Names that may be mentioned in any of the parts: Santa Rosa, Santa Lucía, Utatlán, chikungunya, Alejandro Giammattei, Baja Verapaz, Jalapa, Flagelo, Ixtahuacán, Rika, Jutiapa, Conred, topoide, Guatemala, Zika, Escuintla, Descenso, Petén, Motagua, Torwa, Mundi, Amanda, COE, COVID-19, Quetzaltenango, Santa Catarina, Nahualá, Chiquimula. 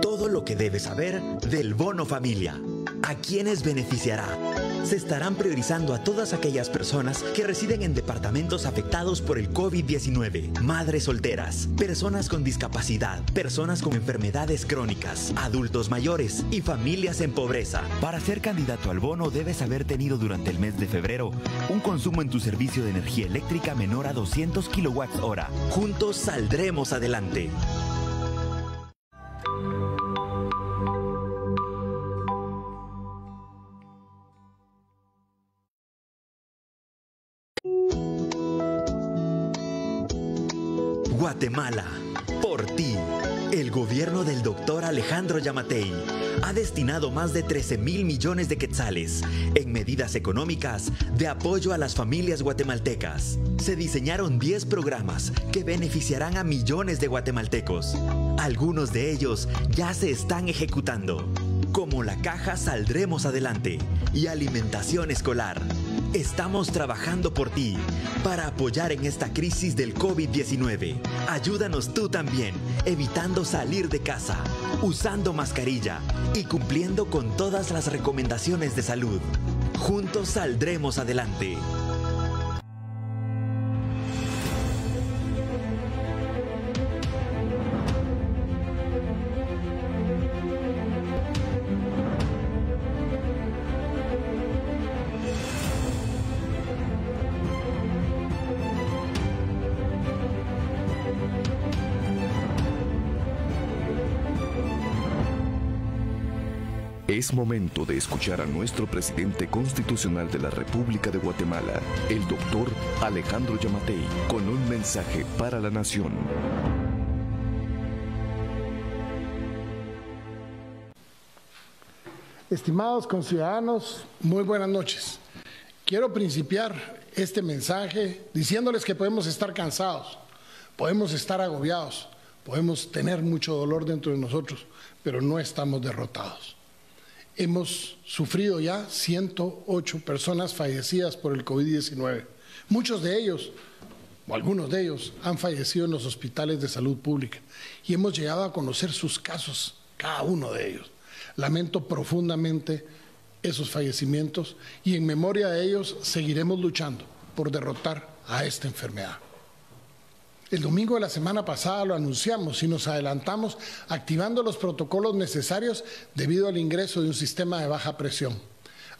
Todo lo que debes saber del Bono Familia. ¿A quiénes beneficiará? Se estarán priorizando a todas aquellas personas que residen en departamentos afectados por el COVID-19, madres solteras, personas con discapacidad, personas con enfermedades crónicas, adultos mayores y familias en pobreza. Para ser candidato al bono debes haber tenido durante el mes de febrero un consumo en tu servicio de energía eléctrica menor a 200 kWh. Juntos saldremos adelante. Guatemala, por ti. El gobierno del doctor Alejandro Giammattei ha destinado más de 13,000 millones de quetzales en medidas económicas de apoyo a las familias guatemaltecas. Se diseñaron 10 programas que beneficiarán a millones de guatemaltecos. Algunos de ellos ya se están ejecutando, como la caja Saldremos Adelante y alimentación escolar. Estamos trabajando por ti para apoyar en esta crisis del COVID-19. Ayúdanos tú también, evitando salir de casa, usando mascarilla y cumpliendo con todas las recomendaciones de salud. Juntos saldremos adelante. Es momento de escuchar a nuestro presidente constitucional de la República de Guatemala, el doctor Alejandro Giammattei, con un mensaje para la nación. Estimados conciudadanos, muy buenas noches. Quiero principiar este mensaje diciéndoles que podemos estar cansados, podemos estar agobiados, podemos tener mucho dolor dentro de nosotros, pero no estamos derrotados. Hemos sufrido ya 108 personas fallecidas por el COVID-19. Muchos de ellos, o algunos de ellos, han fallecido en los hospitales de salud pública y hemos llegado a conocer sus casos, cada uno de ellos. Lamento profundamente esos fallecimientos y en memoria de ellos seguiremos luchando por derrotar a esta enfermedad. El domingo de la semana pasada lo anunciamos y nos adelantamos activando los protocolos necesarios debido al ingreso de un sistema de baja presión.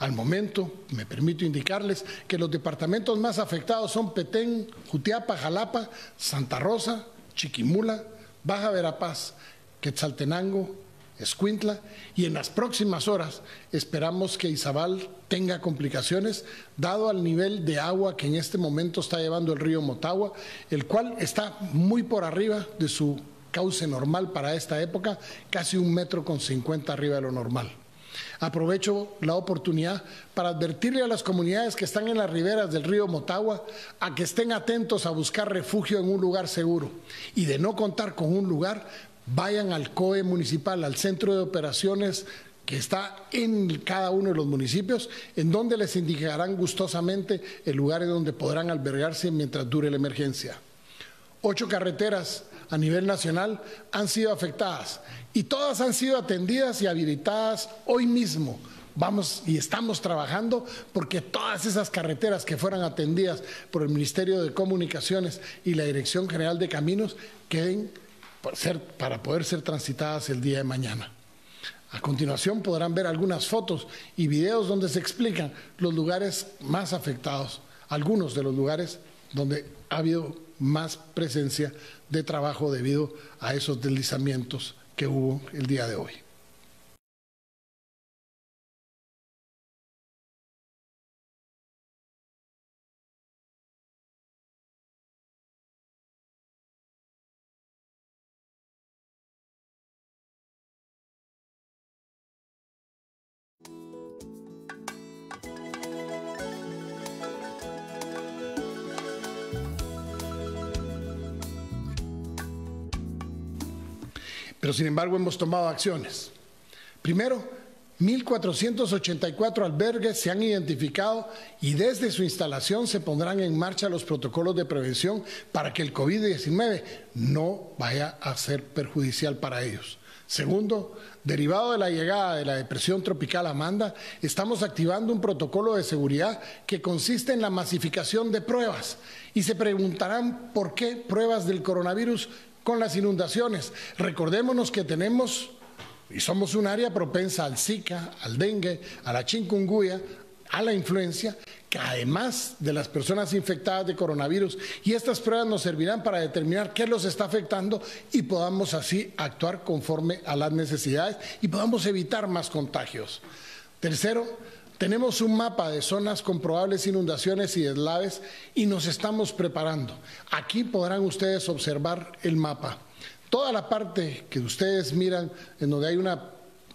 Al momento, me permito indicarles que los departamentos más afectados son Petén, Jutiapa, Jalapa, Santa Rosa, Chiquimula, Baja Verapaz, Quetzaltenango, Escuintla y en las próximas horas esperamos que Izabal tenga complicaciones dado al nivel de agua que en este momento está llevando el río Motagua, el cual está muy por arriba de su cauce normal para esta época, casi 1,50 metros arriba de lo normal. Aprovecho la oportunidad para advertirle a las comunidades que están en las riberas del río Motagua a que estén atentos a buscar refugio en un lugar seguro y de no contar con un lugar, vayan al COE municipal, al centro de operaciones que está en cada uno de los municipios, en donde les indicarán gustosamente el lugar en donde podrán albergarse mientras dure la emergencia. 8 carreteras a nivel nacional han sido afectadas y todas han sido atendidas y habilitadas hoy mismo. Vamos y estamos trabajando porque todas esas carreteras que fueran atendidas por el Ministerio de Comunicaciones y la Dirección General de Caminos queden para poder ser transitadas el día de mañana. A continuación podrán ver algunas fotos y videos donde se explican los lugares más afectados, algunos de los lugares donde ha habido más presencia de trabajo debido a esos deslizamientos que hubo el día de hoy. Pero sin embargo hemos tomado acciones. Primero, 1.484 albergues se han identificado y desde su instalación se pondrán en marcha los protocolos de prevención para que el COVID-19 no vaya a ser perjudicial para ellos. Segundo, derivado de la llegada de la depresión tropical Amanda, estamos activando un protocolo de seguridad que consiste en la masificación de pruebas. Y se preguntarán por qué pruebas del coronavirus con las inundaciones. Recordémonos que tenemos y somos un área propensa al Zika, al dengue, a la chikungunya, a la influenza, que además de las personas infectadas de coronavirus, y estas pruebas nos servirán para determinar qué los está afectando y podamos así actuar conforme a las necesidades y podamos evitar más contagios. Tercero, tenemos un mapa de zonas con probables inundaciones y deslaves y nos estamos preparando. Aquí podrán ustedes observar el mapa. Toda la parte que ustedes miran, en donde hay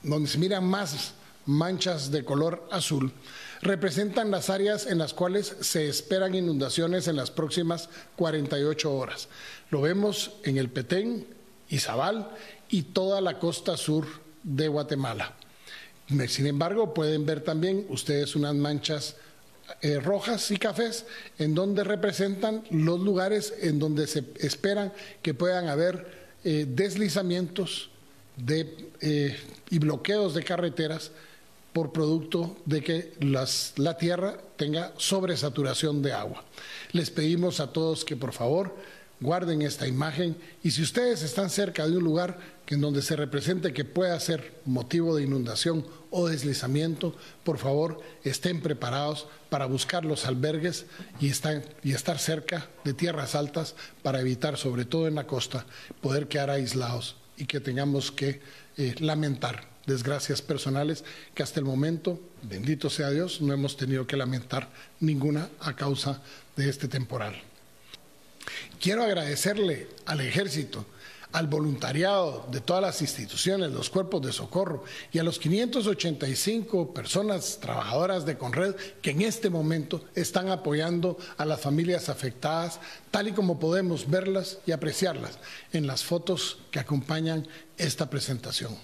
donde se miran más manchas de color azul, representan las áreas en las cuales se esperan inundaciones en las próximas 48 horas. Lo vemos en el Petén, Izabal y toda la costa sur de Guatemala. Sin embargo, pueden ver también ustedes unas manchas rojas y cafés, en donde representan los lugares en donde se esperan que puedan haber deslizamientos y bloqueos de carreteras por producto de que la tierra tenga sobresaturación de agua. Les pedimos a todos que por favor guarden esta imagen y si ustedes están cerca de un lugar en donde se represente que pueda ser motivo de inundación o deslizamiento, por favor estén preparados para buscar los albergues y estar cerca de tierras altas para evitar, sobre todo en la costa, poder quedar aislados y que tengamos que lamentar desgracias personales que hasta el momento, bendito sea Dios, no hemos tenido que lamentar ninguna a causa de este temporal. Quiero agradecerle al Ejército, al voluntariado de todas las instituciones, los cuerpos de socorro y a los 585 personas trabajadoras de Conred que en este momento están apoyando a las familias afectadas, tal y como podemos verlas y apreciarlas en las fotos que acompañan esta presentación.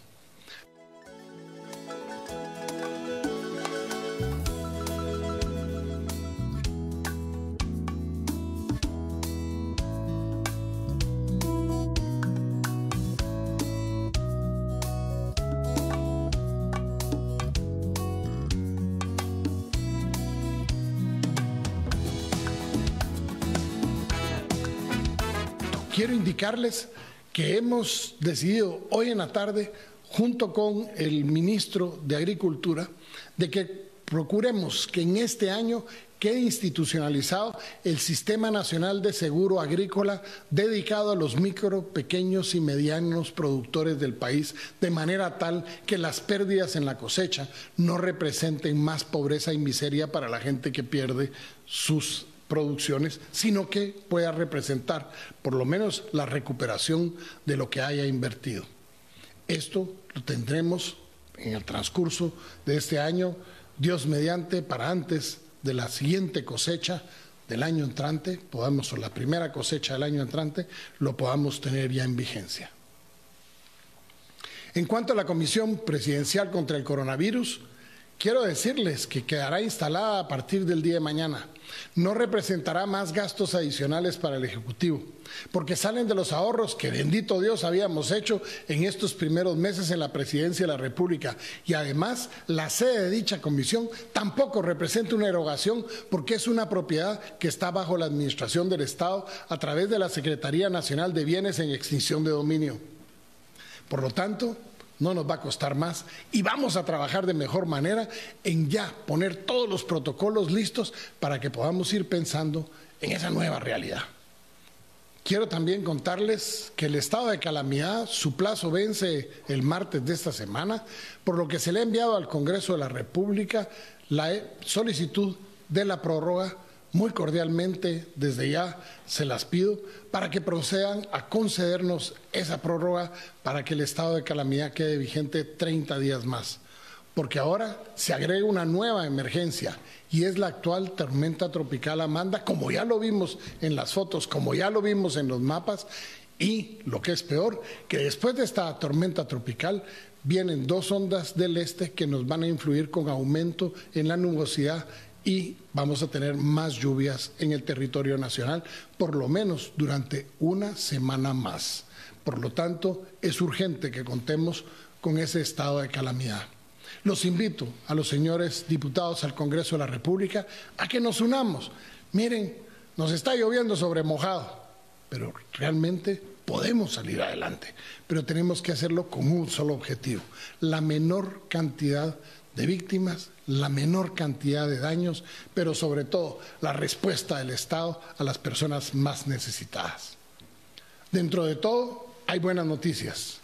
Quiero indicarles que hemos decidido hoy en la tarde, junto con el ministro de Agricultura, de que procuremos que en este año quede institucionalizado el Sistema Nacional de Seguro Agrícola dedicado a los micro, pequeños y medianos productores del país, de manera tal que las pérdidas en la cosecha no representen más pobreza y miseria para la gente que pierde sus producciones, sino que pueda representar por lo menos la recuperación de lo que haya invertido. Esto lo tendremos en el transcurso de este año, Dios mediante, para antes de la siguiente cosecha del año entrante, o la primera cosecha del año entrante, lo podamos tener ya en vigencia. En cuanto a la Comisión Presidencial contra el Coronavirus, quiero decirles que quedará instalada a partir del día de mañana. No representará más gastos adicionales para el Ejecutivo, porque salen de los ahorros que, bendito Dios, habíamos hecho en estos primeros meses en la Presidencia de la República. Y además, la sede de dicha comisión tampoco representa una erogación, porque es una propiedad que está bajo la administración del Estado a través de la Secretaría Nacional de Bienes en Extinción de Dominio. Por lo tanto, no nos va a costar más y vamos a trabajar de mejor manera en ya poner todos los protocolos listos para que podamos ir pensando en esa nueva realidad. Quiero también contarles que el estado de calamidad, su plazo vence el martes de esta semana, por lo que se le ha enviado al Congreso de la República la solicitud de la prórroga. Muy cordialmente, desde ya se las pido para que procedan a concedernos esa prórroga para que el estado de calamidad quede vigente 30 días más, porque ahora se agrega una nueva emergencia y es la actual tormenta tropical Amanda, como ya lo vimos en las fotos, como ya lo vimos en los mapas, Y lo que es peor, que después de esta tormenta tropical vienen dos ondas del este que nos van a influir con aumento en la nubosidad y vamos a tener más lluvias en el territorio nacional, por lo menos durante una semana más. Por lo tanto, es urgente que contemos con ese estado de calamidad. Los invito a los señores diputados al Congreso de la República a que nos unamos. Miren, nos está lloviendo sobre mojado, pero realmente podemos salir adelante, pero tenemos que hacerlo con un solo objetivo: la menor cantidad de víctimas, la menor cantidad de daños, pero sobre todo la respuesta del Estado a las personas más necesitadas. Dentro de todo, hay buenas noticias.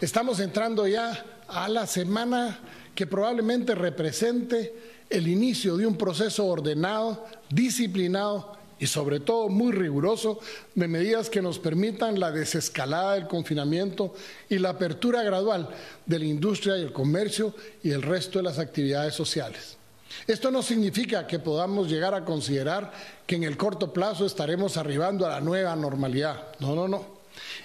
Estamos entrando ya a la semana que probablemente represente el inicio de un proceso ordenado, disciplinado y sobre todo muy riguroso de medidas que nos permitan la desescalada del confinamiento y la apertura gradual de la industria y el comercio y el resto de las actividades sociales. Esto no significa que podamos llegar a considerar que en el corto plazo estaremos arribando a la nueva normalidad. No, no, no.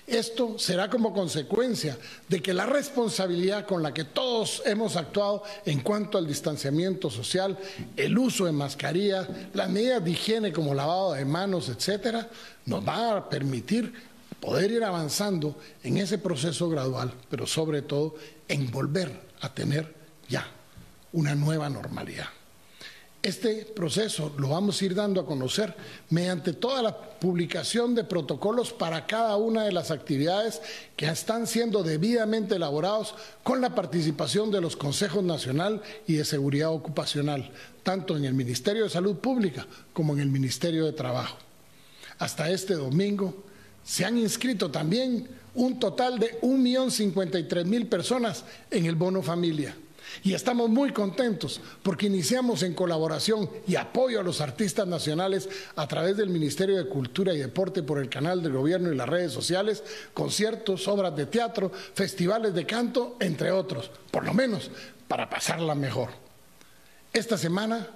Esto será como consecuencia de que la responsabilidad con la que todos hemos actuado en cuanto al distanciamiento social, el uso de mascarillas, las medidas de higiene como lavado de manos, etcétera, nos va a permitir poder ir avanzando en ese proceso gradual, pero sobre todo en volver a tener ya una nueva normalidad. Este proceso lo vamos a ir dando a conocer mediante toda la publicación de protocolos para cada una de las actividades que están siendo debidamente elaborados con la participación de los Consejos Nacional y de Seguridad Ocupacional, tanto en el Ministerio de Salud Pública como en el Ministerio de Trabajo. Hasta este domingo se han inscrito también un total de 1.053.000 personas en el Bono Familia. Y estamos muy contentos porque iniciamos en colaboración y apoyo a los artistas nacionales a través del Ministerio de Cultura y Deporte por el canal del Gobierno y las redes sociales, conciertos, obras de teatro, festivales de canto, entre otros, por lo menos para pasarla mejor. Esta semana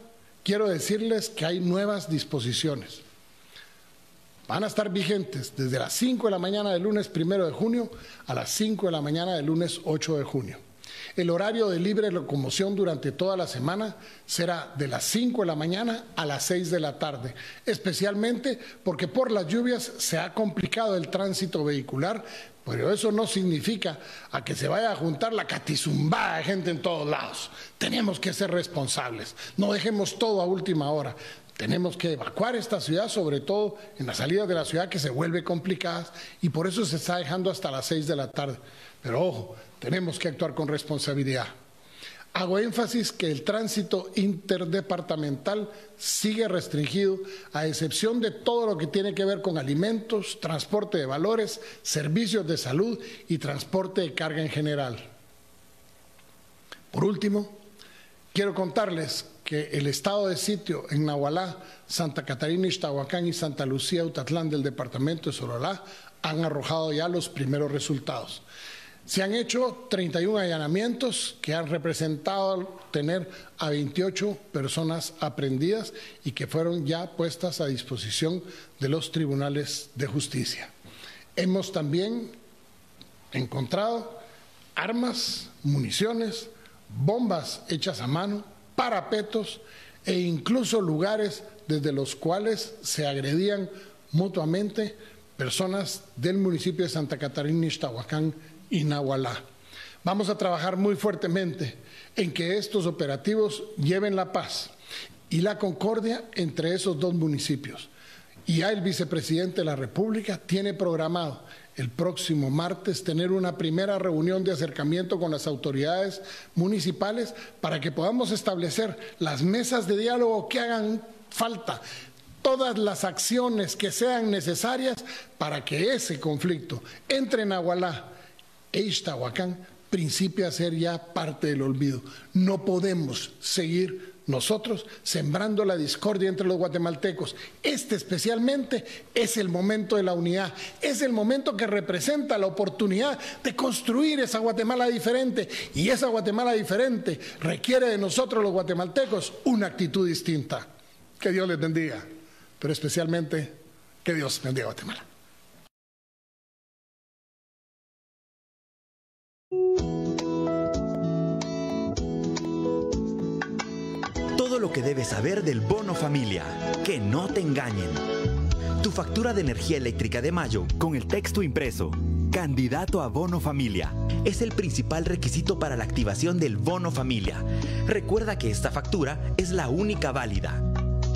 quiero decirles que hay nuevas disposiciones. Van a estar vigentes desde las 5 de la mañana del lunes 1 de junio a las 5 de la mañana del lunes 8 de junio. El horario de libre locomoción durante toda la semana será de las 5 de la mañana a las 6 de la tarde, especialmente porque por las lluvias se ha complicado el tránsito vehicular, pero eso no significa a que se vaya a juntar la catizumbada de gente en todos lados. Tenemos que ser responsables, no dejemos todo a última hora. Tenemos que evacuar esta ciudad, sobre todo en las salidas de la ciudad que se vuelve complicadas y por eso se está dejando hasta las 6 de la tarde. Pero ojo, tenemos que actuar con responsabilidad. Hago énfasis que el tránsito interdepartamental sigue restringido a excepción de todo lo que tiene que ver con alimentos, transporte de valores, servicios de salud y transporte de carga en general. Por último, quiero contarles que el estado de sitio en Nahualá, Santa Catarina, Ixtahuacán y Santa Lucía, Utatlán del departamento de Sololá han arrojado ya los primeros resultados. Se han hecho 31 allanamientos que han representado tener a 28 personas aprehendidas y que fueron ya puestas a disposición de los tribunales de justicia. Hemos también encontrado armas, municiones, bombas hechas a mano, parapetos e incluso lugares desde los cuales se agredían mutuamente personas del municipio de Santa Catarina, Ixtahuacán y Nahualá. Vamos a trabajar muy fuertemente en que estos operativos lleven la paz y la concordia entre esos dos municipios. Y ya el vicepresidente de la República tiene programado el próximo martes tener una primera reunión de acercamiento con las autoridades municipales para que podamos establecer las mesas de diálogo que hagan falta, todas las acciones que sean necesarias para que ese conflicto entre Nahualá e Ixtahuacán principie a ser ya parte del olvido. No podemos seguir nosotros sembrando la discordia entre los guatemaltecos. Este especialmente es el momento de la unidad, es el momento que representa la oportunidad de construir esa Guatemala diferente, y esa Guatemala diferente requiere de nosotros los guatemaltecos una actitud distinta. Que Dios les bendiga, pero especialmente que Dios bendiga a Guatemala. Todo lo que debes saber del bono familia. Que no te engañen. Tu factura de energía eléctrica de mayo con el texto impreso. Candidato a bono familia. Es el principal requisito para la activación del bono familia. Recuerda que esta factura es la única válida.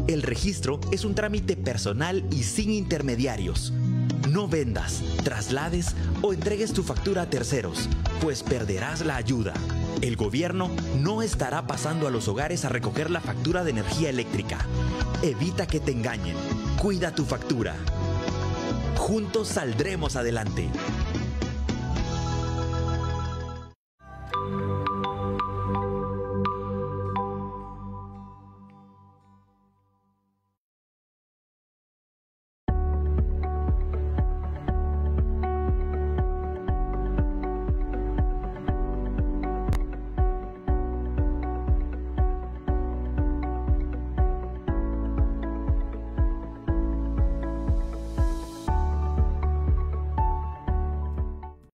El registro es un trámite personal y sin intermediarios. No vendas, traslades o entregues tu factura a terceros, pues perderás la ayuda. El gobierno no estará pasando a los hogares a recoger la factura de energía eléctrica. Evita que te engañen. Cuida tu factura. Juntos saldremos adelante.